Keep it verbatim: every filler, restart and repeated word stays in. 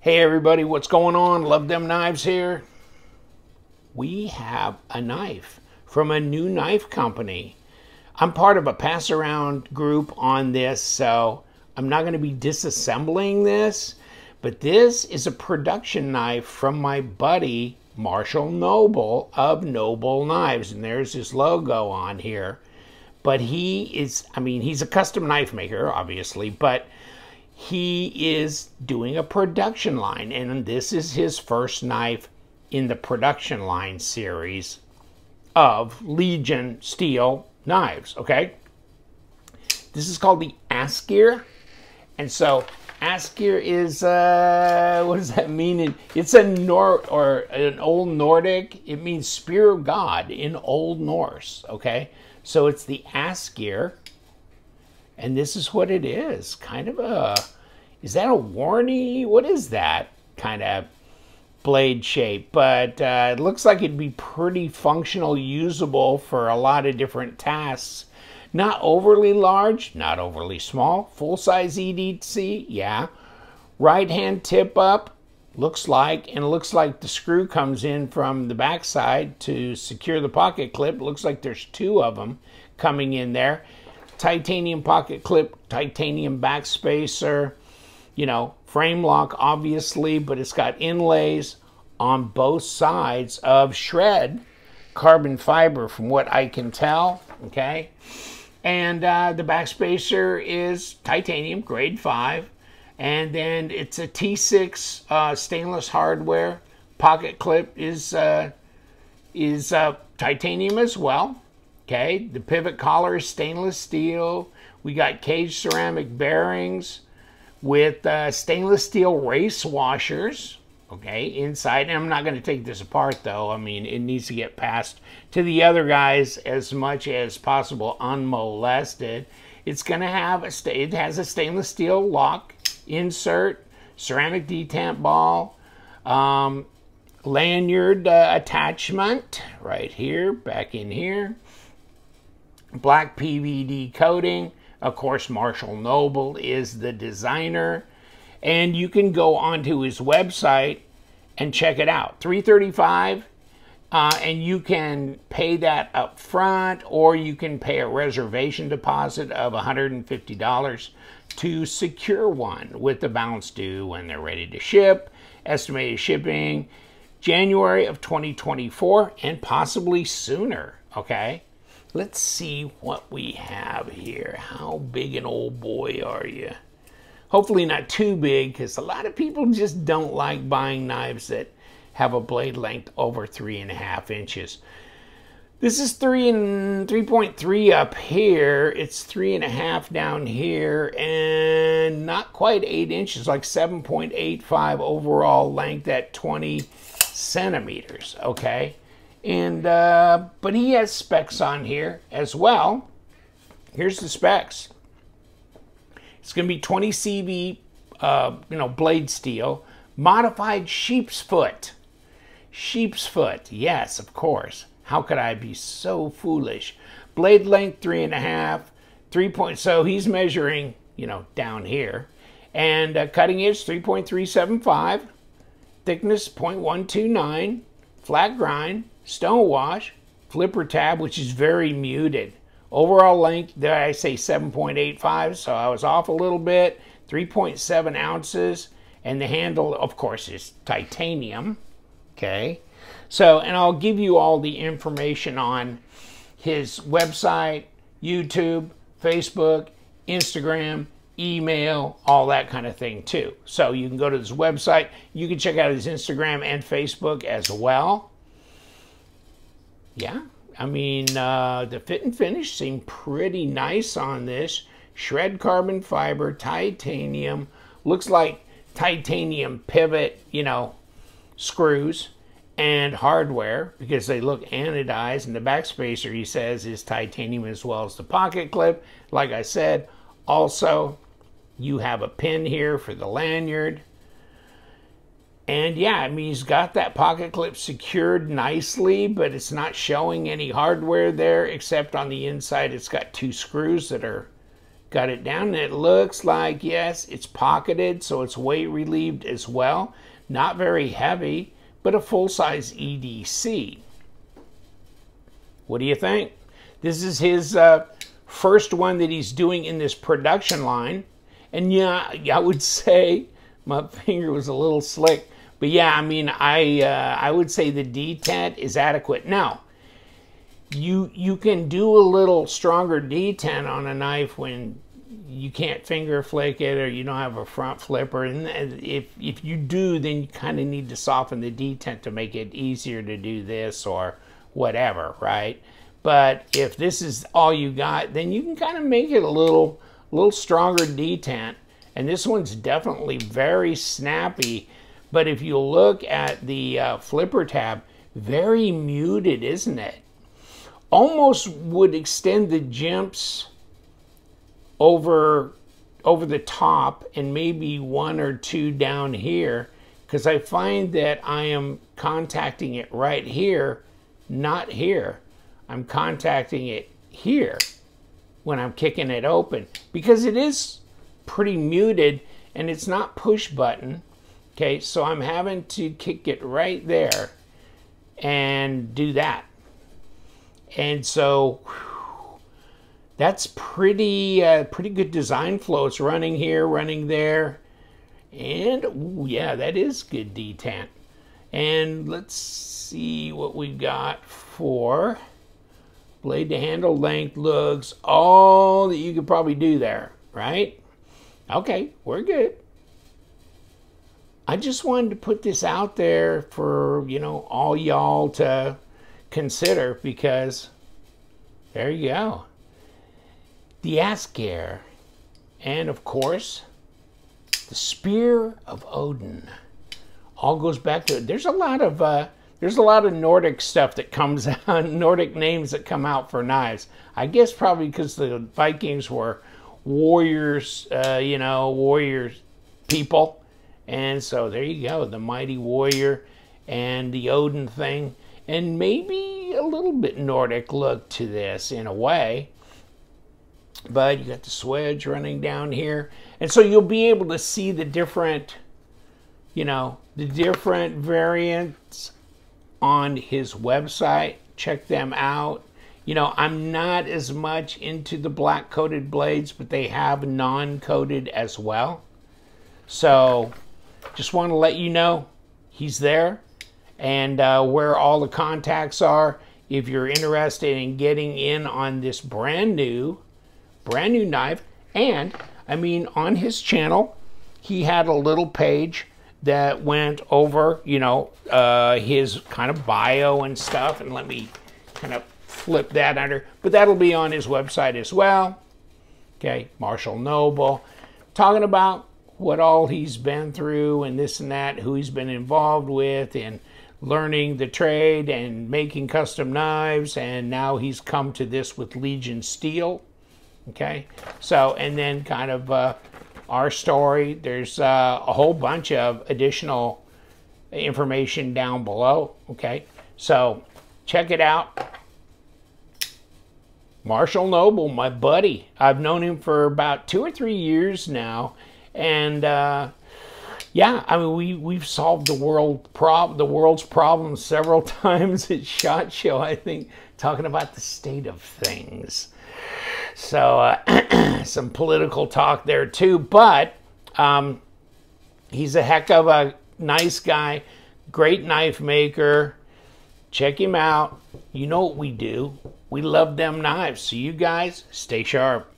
Hey everybody, what's going on? Love Them Knives here. We have a knife from a new knife company. I'm part of a pass around group on this, so I'm not going to be disassembling this, but this is a production knife from my buddy Marshall Noble of Noble Knives, and there's his logo on here. But he is, I mean, he's a custom knife maker, obviously, but he is doing a production line, and this is his first knife in the production line series of Legion Steel Knives, okay? This is called the Asgeir, and so Asgeir is, uh, what does that mean? It's a Nor or an Old Nordic. It means Spear of God in Old Norse, okay? So it's the Asgeir. And this is what it is, kind of a, is that a warny? What is that kind of blade shape? But uh, it looks like it'd be pretty functional, usable for a lot of different tasks. Not overly large, not overly small, full-size E D C, yeah. Right-hand tip up, looks like, and it looks like the screw comes in from the backside to secure the pocket clip. Looks like there's two of them coming in there. Titanium pocket clip, titanium back spacer, you know, frame lock obviously, but it's got inlays on both sides of shred carbon fiber from what I can tell, okay? And uh, the back spacer is titanium grade five, and then it's a T six uh, stainless hardware. Pocket clip is uh, is uh, titanium as well. Okay, the pivot collar is stainless steel. We got cage ceramic bearings with uh, stainless steel race washers, okay, inside. And I'm not going to take this apart, though. I mean, it needs to get passed to the other guys as much as possible unmolested. It's going to have a, sta it has a stainless steel lock, insert, ceramic detent ball, um, lanyard uh, attachment right here, back in here. Black P V D coating. Of course, Marshall Noble is the designer. And you can go onto his website and check it out. three thirty-five, uh, and you can pay that up front, or you can pay a reservation deposit of one hundred fifty dollars to secure one with the balance due when they're ready to ship. Estimated shipping January of twenty twenty-four and possibly sooner, okay? Let's see what we have here. How big an old boy are you? Hopefully not too big, because a lot of people just don't like buying knives that have a blade length over three and a half inches. This is three and three point three up here. It's three and a half down here, and not quite eight inches, like seven point eight five overall length at twenty centimeters, okay? And uh, but he has specs on here as well. Here's the specs. It's going to be twenty C V, uh, you know, blade steel, modified sheep's foot. Sheep's foot, yes, of course. How could I be so foolish? Blade length three and a half, three point. So he's measuring, you know, down here, and uh, cutting edge three point three seven five, thickness zero point one two nine, flat grind. Stone wash, flipper tab, which is very muted. Overall length, did I say seven point eight five? So I was off a little bit. three point seven ounces. And the handle, of course, is titanium. Okay. So, and I'll give you all the information on his website, YouTube, Facebook, Instagram, email, all that kind of thing too. So you can go to his website. You can check out his Instagram and Facebook as well. Yeah, I mean, uh, the fit and finish seem pretty nice on this. Shred carbon fiber, titanium. Looks like titanium pivot, you know, screws and hardware, because they look anodized. And the back spacer, he says, is titanium as well as the pocket clip. Like I said, also, you have a pin here for the lanyard. And yeah, I mean, he's got that pocket clip secured nicely, but it's not showing any hardware there, except on the inside it's got two screws that are Got it down, and it looks like, yes, it's pocketed, so it's weight relieved as well. Not very heavy, but a full-size E D C. What do you think? This is his uh, first one that he's doing in this production line. And yeah, I would say my finger was a little slick. But yeah, I mean, I, uh, I would say the detent is adequate. Now, you, you can do a little stronger detent on a knife when you can't finger flick it or you don't have a front flipper. And if, if you do, then you kind of need to soften the detent to make it easier to do this or whatever, right? But if this is all you got, then you can kind of make it a little, little stronger detent. And this one's definitely very snappy. But if you look at the uh, flipper tab, very muted, isn't it? Almost would extend the jimps over, over the top and maybe one or two down here, because I find that I am contacting it right here, not here. I'm contacting it here when I'm kicking it open, because it is pretty muted and it's not push button. Okay, so I'm having to kick it right there and do that. And so whew, that's pretty uh, pretty good design flow. It's running here, running there. And ooh, yeah, that is good detent. And let's see what we've got for blade to handle length. Looks all that you could probably do there, right? Okay, we're good. I just wanted to put this out there for, you know, all y'all to consider, because there you go. The Asgeir. And of course, the Spear of Odin. All goes back to it. There's a lot of uh, there's a lot of Nordic stuff that comes out, Nordic names that come out for knives. I guess probably because the Vikings were warriors, uh, you know, warriors people. And so there you go, the mighty warrior and the Odin thing. And maybe a little bit Nordic look to this in a way. But you got the swedge running down here. And so you'll be able to see the different, you know, the different variants on his website. Check them out. You know, I'm not as much into the black coated blades, but they have non-coated as well. So just want to let you know he's there, and uh, where all the contacts are if you're interested in getting in on this brand new, brand new knife. And I mean, on his channel, he had a little page that went over, you know, uh, his kind of bio and stuff. And let me kind of flip that under, but that'll be on his website as well. Okay, Marshall Noble, talking about what all he's been through and this and that, who he's been involved with and learning the trade and making custom knives. And now he's come to this with Legion Steel. Okay. So, and then kind of uh, our story. There's uh, a whole bunch of additional information down below. Okay. So check it out. Marshall Noble, my buddy. I've known him for about two or three years now. And uh, yeah, I mean, we we've solved the world prob the world's problems several times at SHOT Show. I think talking about the state of things. So uh, some political talk there too. But um, he's a heck of a nice guy, great knife maker. Check him out. You know what we do? We love them knives. So you guys stay sharp.